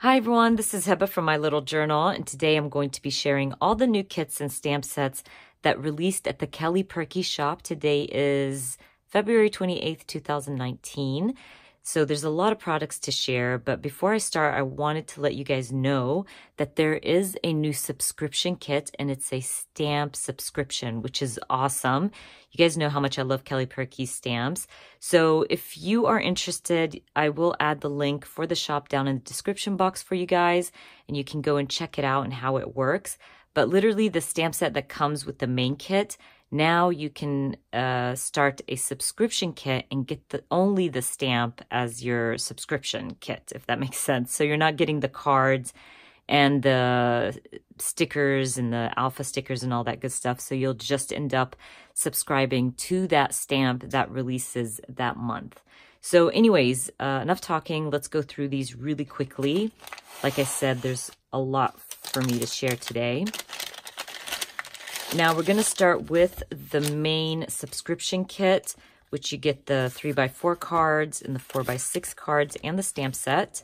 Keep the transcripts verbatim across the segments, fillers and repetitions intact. Hi everyone, this is Heba from My Little Journal, and today I'm going to be sharing all the new kits and stamp sets that released at the Kelly Purkey shop. Today is February twenty-eighth, two thousand nineteen, so there's a lot of products to share, but before I start, I wanted to let you guys know that there is a new subscription kit, and it's a stamp subscription, which is awesome. You guys know how much I love Kelly Purkey's stamps. So if you are interested, I will add the link for the shop down in the description box for you guys, and you can go and check it out and how it works. But literally the stamp set that comes with the main kit, now you can uh, start a subscription kit and get the, only the stamp as your subscription kit, if that makes sense. So you're not getting the cards and the stickers and the alpha stickers and all that good stuff. So you'll just end up subscribing to that stamp that releases that month. So anyways, uh, enough talking. Let's go through these really quickly. Like I said, there's a lot for me to share today. Now we're going to start with the main subscription kit, which you get the three by four cards and the four by six cards and the stamp set.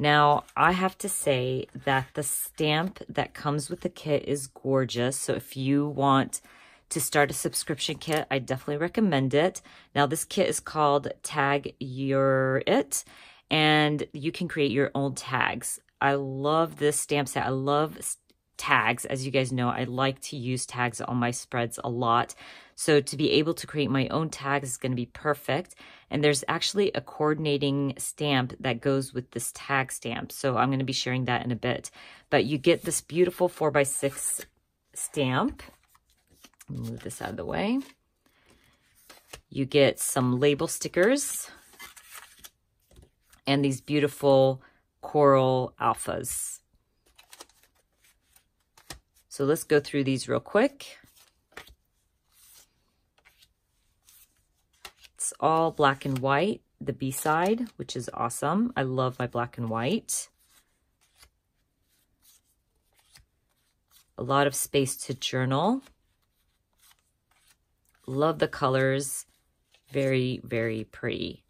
Now, I have to say that the stamp that comes with the kit is gorgeous. So if you want to start a subscription kit, I definitely recommend it. Now, this kit is called Tag Your Et, and you can create your own tags. I love this stamp set. I love tags. As you guys know, I like to use tags on my spreads a lot. So to be able to create my own tags is going to be perfect. And there's actually a coordinating stamp that goes with this tag stamp. So I'm going to be sharing that in a bit. But you get this beautiful four by six stamp. Move this out of the way. You get some label stickers and these beautiful coral alphas. So let's go through these real quick. It's all black and white, the B-side, which is awesome. I love my black and white. A lot of space to journal. Love the colors. Very, very pretty.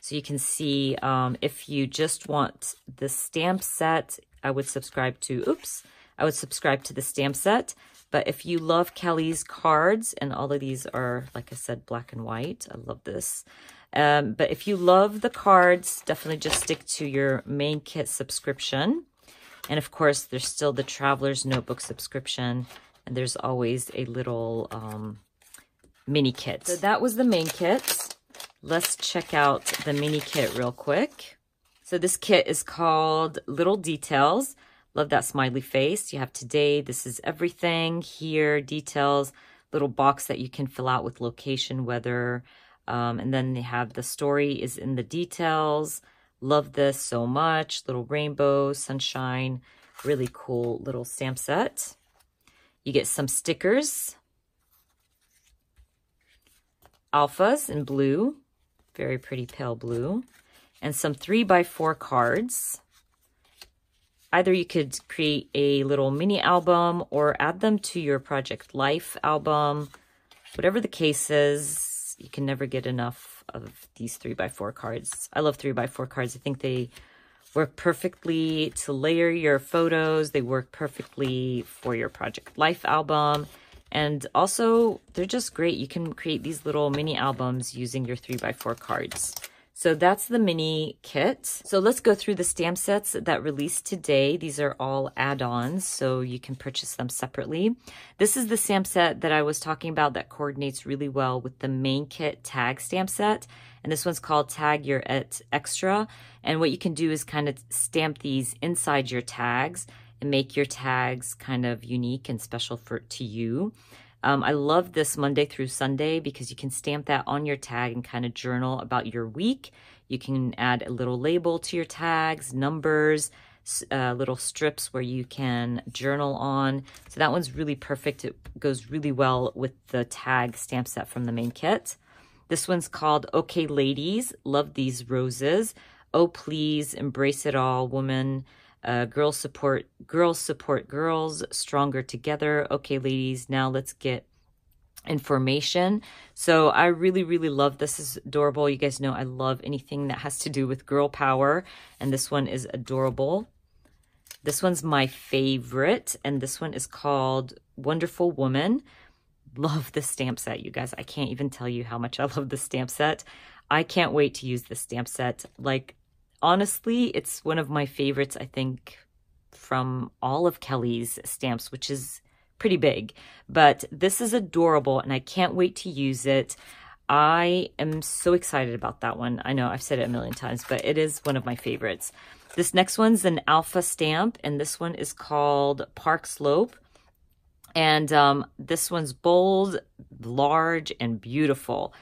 So you can see um, if you just want the stamp set, I would subscribe to, oops, I would subscribe to the stamp set. But if you love Kelly's cards, and all of these are, like I said, black and white. I love this. Um, but if you love the cards, definitely just stick to your main kit subscription. And of course, there's still the Traveler's Notebook subscription. And there's always a little um, mini kit. So that was the main kit. Let's check out the mini kit real quick. So this kit is called Little Details. Love that smiley face. You have today, this is everything, here, details, little box that you can fill out with location, weather, um, and then they have the story is in the details. Love this so much. Little rainbow, sunshine, really cool little stamp set. You get some stickers, alphas in blue, very pretty pale blue, and some three by four cards. Either you could create a little mini album or add them to your Project Life album. Whatever the case is, you can never get enough of these three by four cards. I love three by four cards. I think they work perfectly to layer your photos. They work perfectly for your Project Life album. And also, they're just great. You can create these little mini albums using your three by four cards. So that's the mini kit. So let's go through the stamp sets that released today. These are all add-ons, so you can purchase them separately. This is the stamp set that I was talking about that coordinates really well with the main kit tag stamp set. And this one's called Tag Your Et Extra. And what you can do is kind of stamp these inside your tags and make your tags kind of unique and special for to you. Um, I love this Monday through Sunday because you can stamp that on your tag and kind of journal about your week. You can add a little label to your tags, numbers, uh, little strips where you can journal on. So that one's really perfect. It goes really well with the tag stamp set from the main kit. This one's called OK Ladies, Love These Roses, Oh, Please, Embrace It All, Woman, Uh, girls support girls support girls, stronger together. Okay, ladies, now let's get information. So I really, really love this. This is adorable. You guys know I love anything that has to do with girl power, and this one is adorable. This one's my favorite, and this one is called Wonderful Woman. Love this stamp set, you guys. I can't even tell you how much I love this stamp set. I can't wait to use this stamp set. Like, honestly, it's one of my favorites, I think, from all of Kelly's stamps, which is pretty big. But this is adorable, and I can't wait to use it. I am so excited about that one. I know I've said it a million times, but it is one of my favorites. This next one's an alpha stamp, and this one is called Park Slope. And um, this one's bold, large, and beautiful.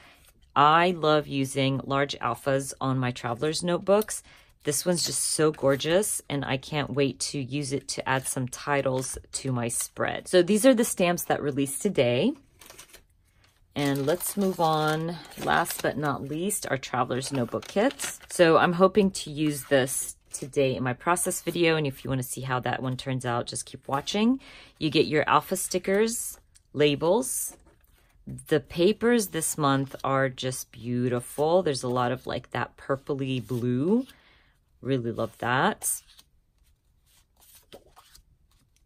I love using large alphas on my Traveler's Notebooks. This one's just so gorgeous, and I can't wait to use it to add some titles to my spread. So these are the stamps that released today. And let's move on, last but not least, our Traveler's Notebook kits. So I'm hoping to use this today in my process video, and if you want to see how that one turns out, just keep watching. You get your alpha stickers, labels. The papers this month are just beautiful. There's a lot of like that purpley blue. Really love that.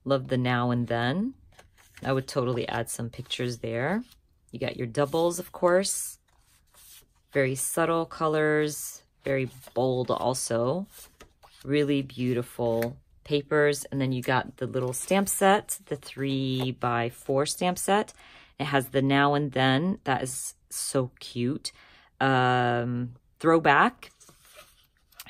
Love the now and then. I would totally add some pictures there. You got your doubles, of course. Very subtle colors, very bold also. Really beautiful papers. And then you got the little stamp set, the three by four stamp set. It has the now and then. That is so cute. Um, throwback.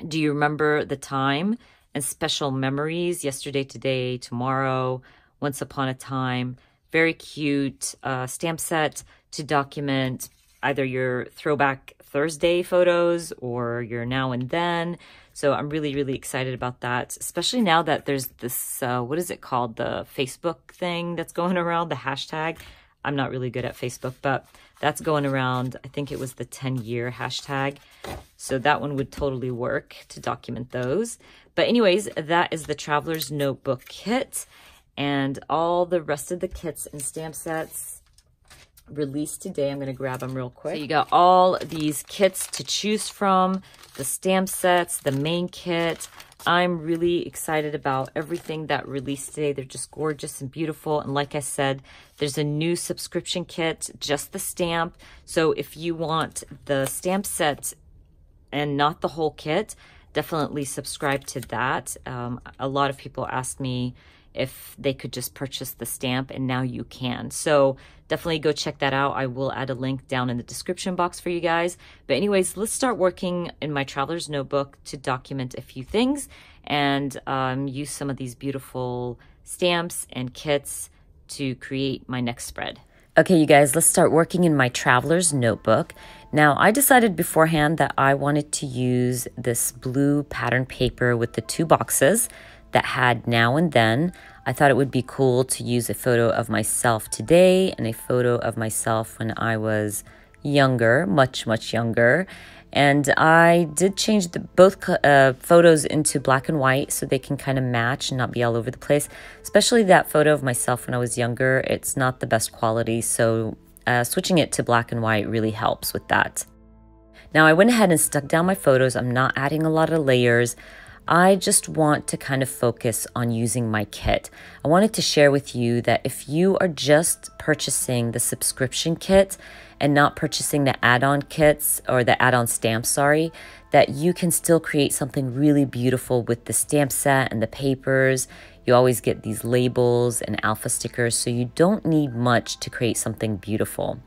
Do you remember the time? And special memories, yesterday, today, tomorrow, once upon a time. Very cute uh, stamp set to document either your throwback Thursday photos or your now and then. So I'm really, really excited about that, especially now that there's this, uh, what is it called? The Facebook thing that's going around, the hashtag. I'm not really good at Facebook, but that's going around. I think it was the ten year hashtag. So that one would totally work to document those. But anyways, that is the Traveler's Notebook kit. And all the rest of the kits and stamp sets released today. I'm going to grab them real quick. So you got all these kits to choose from, the stamp sets, the main kit. I'm really excited about everything that released today. They're just gorgeous and beautiful. And like I said, there's a new subscription kit, just the stamp. So if you want the stamp set and not the whole kit, definitely subscribe to that. Um, a lot of people asked me if they could just purchase the stamp, and now you can. So definitely go check that out. I will add a link down in the description box for you guys. But anyways, let's start working in my Traveler's Notebook to document a few things and um, use some of these beautiful stamps and kits to create my next spread. Okay, you guys, let's start working in my Traveler's Notebook. Now, I decided beforehand that I wanted to use this blue pattern paper with the two boxes that had now and then. I thought it would be cool to use a photo of myself today and a photo of myself when I was younger, much, much younger. And I did change the, both uh, photos into black and white so they can kind of match and not be all over the place. Especially that photo of myself when I was younger, it's not the best quality, so uh, switching it to black and white really helps with that. Now I went ahead and stuck down my photos. I'm not adding a lot of layers. I just want to kind of focus on using my kit. I wanted to share with you that if you are just purchasing the subscription kit and not purchasing the add-on kits or the add-on stamps, sorry, that you can still create something really beautiful with the stamp set and the papers. You always get these labels and alpha stickers, so you don't need much to create something beautiful.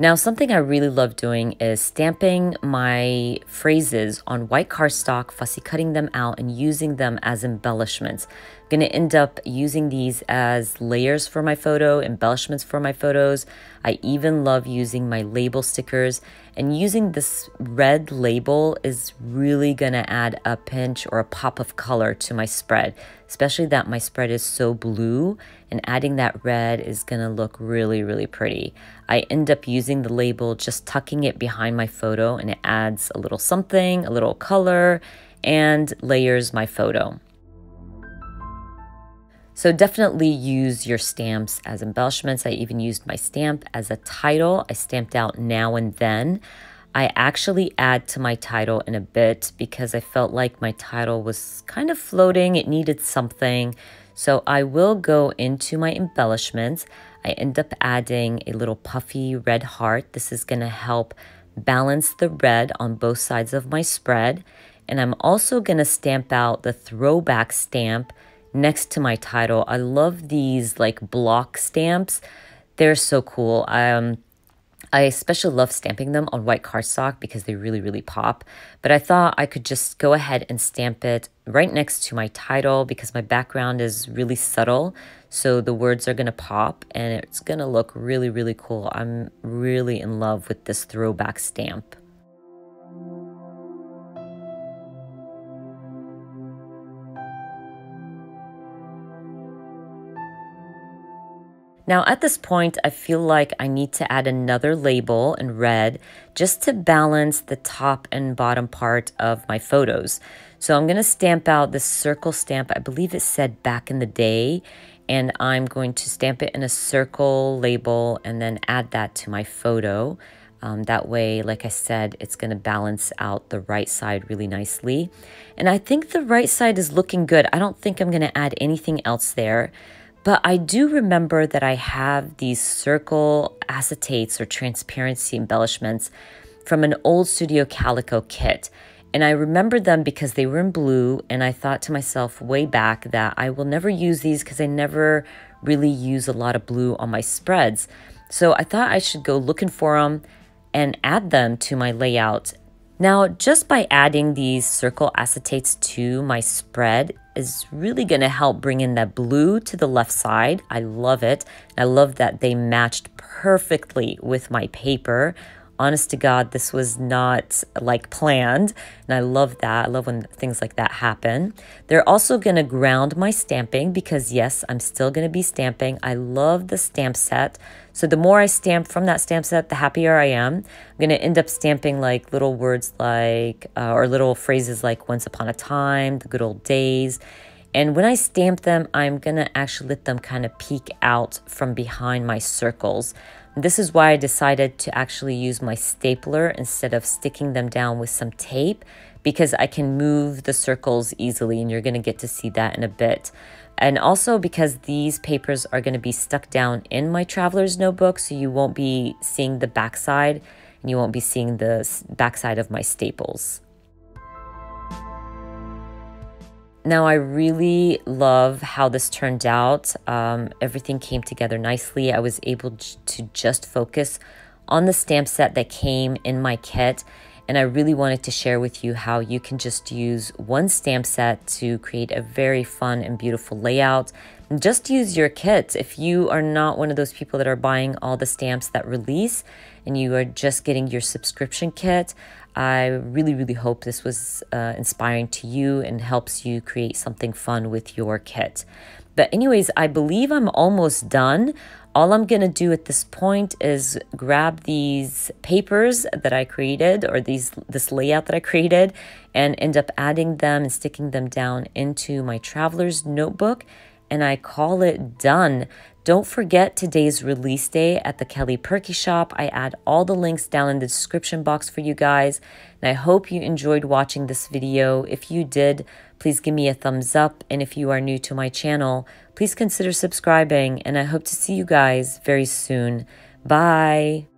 Now, something I really love doing is stamping my phrases on white cardstock, fussy cutting them out, and using them as embellishments. I'm gonna end up using these as layers for my photo, embellishments for my photos. I even love using my label stickers, and using this red label is really gonna add a pinch or a pop of color to my spread, especially that my spread is so blue, and adding that red is gonna look really, really pretty. I end up using the label, just tucking it behind my photo, and it adds a little something, a little color, and layers my photo. So definitely use your stamps as embellishments. I even used my stamp as a title. I stamped out now and then. I actually add to my title in a bit because I felt like my title was kind of floating. It needed something. So I will go into my embellishments. I end up adding a little puffy red heart. This is going to help balance the red on both sides of my spread. And I'm also going to stamp out the throwback stamp next to my title. I love these like block stamps. They're so cool. Um, I especially love stamping them on white cardstock because they really, really pop. But I thought I could just go ahead and stamp it right next to my title because my background is really subtle. So the words are going to pop and it's going to look really, really cool. I'm really in love with this throwback stamp. Now at this point, I feel like I need to add another label in red just to balance the top and bottom part of my photos. So I'm gonna stamp out this circle stamp. I believe it said back in the day, and I'm going to stamp it in a circle label and then add that to my photo. Um, that way, like I said, it's going to balance out the right side really nicely. And I think the right side is looking good. I don't think I'm going to add anything else there. But I do remember that I have these circle acetates or transparency embellishments from an old Studio Calico kit. And I remember them because they were in blue, and I thought to myself way back that I will never use these because I never really use a lot of blue on my spreads. So I thought I should go looking for them and add them to my layout. Now, just by adding these circle acetates to my spread is really going to help bring in that blue to the left side. I love it. I love that they matched perfectly with my paper. Honest to God, this was not like planned, and I love that. I love when things like that happen. They're also gonna ground my stamping because yes, I'm still gonna be stamping. I love the stamp set. So the more I stamp from that stamp set, the happier I am. I'm gonna end up stamping like little words like, uh, or little phrases like once upon a time, the good old days. And when I stamp them, I'm gonna actually let them kind of peek out from behind my circles. This is why I decided to actually use my stapler instead of sticking them down with some tape, because I can move the circles easily, and you're going to get to see that in a bit. And also because these papers are going to be stuck down in my Traveler's Notebook, so you won't be seeing the backside, and you won't be seeing the backside of my staples. Now, I really love how this turned out. Um, everything came together nicely. I was able to just focus on the stamp set that came in my kit. And I really wanted to share with you how you can just use one stamp set to create a very fun and beautiful layout. And just use your kits. If you are not one of those people that are buying all the stamps that release and you are just getting your subscription kit, I really, really hope this was uh, inspiring to you and helps you create something fun with your kit. But anyways, I believe I'm almost done. All I'm going to do at this point is grab these papers that I created, or these this layout that I created, and end up adding them and sticking them down into my Traveler's Notebook. And I call it done. Don't forget today's release day at the Kelly Purkey shop. I add all the links down in the description box for you guys. And I hope you enjoyed watching this video. If you did, please give me a thumbs up. And if you are new to my channel, please consider subscribing. And I hope to see you guys very soon. Bye.